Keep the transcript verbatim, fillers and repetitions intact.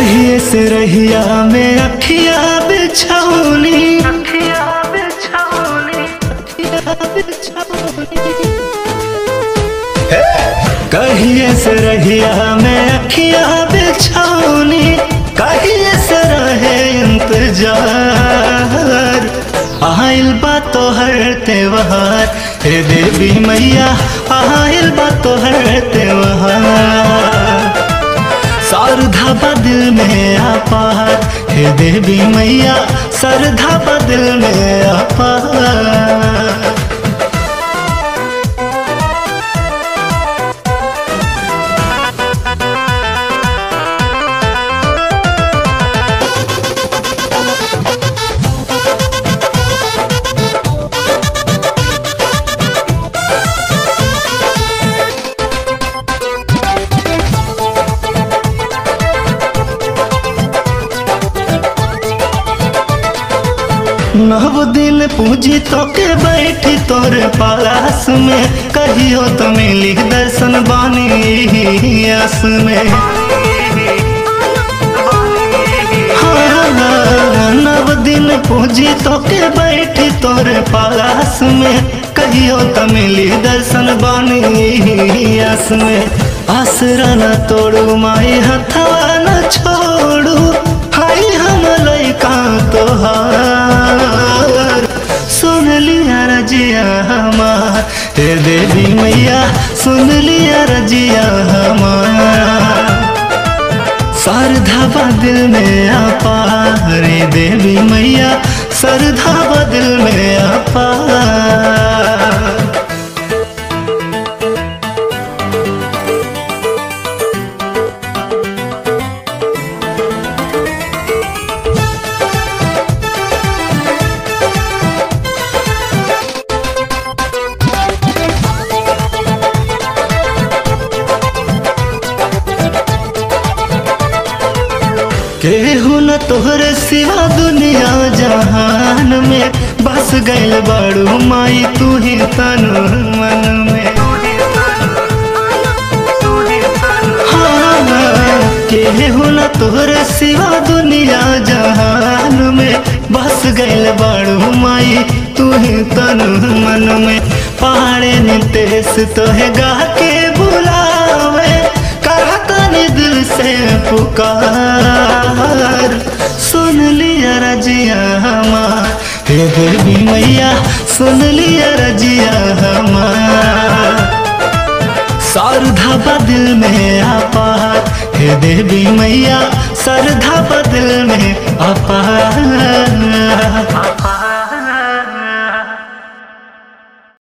रहिए से रहिया में अखिया बिछौली अखिया बिछौली अखिया बिछौली कहिए से रहिया में अखिया बिछौली कहिए से रहे इंतजार आइल बात तो हर त्योहार हे देवी मैया आइल बात तो हर त्योहार श्रद्धा बदल में आपार हे देवी मैया श्रद्धा बदल में आपार। नव दिन पूजी तो के बैठी तोरे पास में कहियो तो मिली दर्शन बानी आस में नव दिन पूजी तो के बैठी तोरे पास में कहियो तो मिली दर्शन बानी आस में आसरा न तोड़ू माई हथवा न छोड़ू हाय हम लैका तोहार सुन लिया रजिया हमार हे देवी मैया सुन लिया रजिया हमार श्रद्धा बदल में आपार हे देवी मैया श्रद्धा बदल में आपार। केहू न तोहरे सिवा दुनिया जहान में बस गैल बड़ू माई तू ही तन मन में केहू न तोहरे सिवा दुनिया जहान में बस गैल बड़ू माई तू ही तन मन में पहाड़े नितेश तोहे गा के बुलावे दिल से पुकार सुन लिया रजिया हमार हे देवी मैया सुन लिया रजिया हमार श्रद्धा बदल में आपार हे देवी मैया श्रद्धा बदल में आपार।